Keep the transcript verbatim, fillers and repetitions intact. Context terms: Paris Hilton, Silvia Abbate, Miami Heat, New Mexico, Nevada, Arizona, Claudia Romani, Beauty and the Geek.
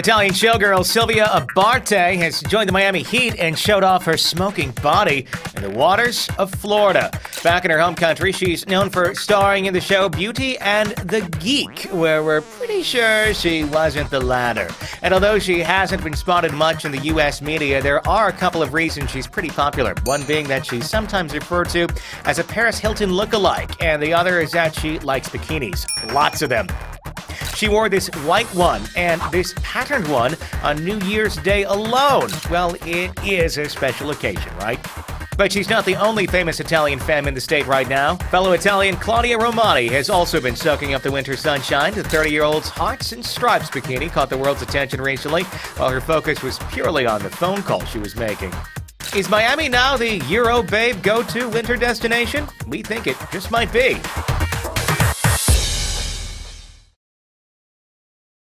Italian showgirl Silvia Abbate has joined the Miami Heat and showed off her smoking body in the waters of Florida. Back in her home country, she's known for starring in the show Beauty and the Geek, where we're pretty sure she wasn't the latter. And although she hasn't been spotted much in the U S media, there are a couple of reasons she's pretty popular. One being that she's sometimes referred to as a Paris Hilton lookalike, and the other is that she likes bikinis. Lots of them. She wore this white one and this patterned one on New Year's Day alone. Well, it is a special occasion, right? But she's not the only famous Italian femme in the state right now. Fellow Italian Claudia Romani has also been soaking up the winter sunshine. The thirty-year-old's Hearts and Stripes bikini caught the world's attention recently, while her focus was purely on the phone call she was making. Is Miami now the Euro babe go-to winter destination? We think it just might be.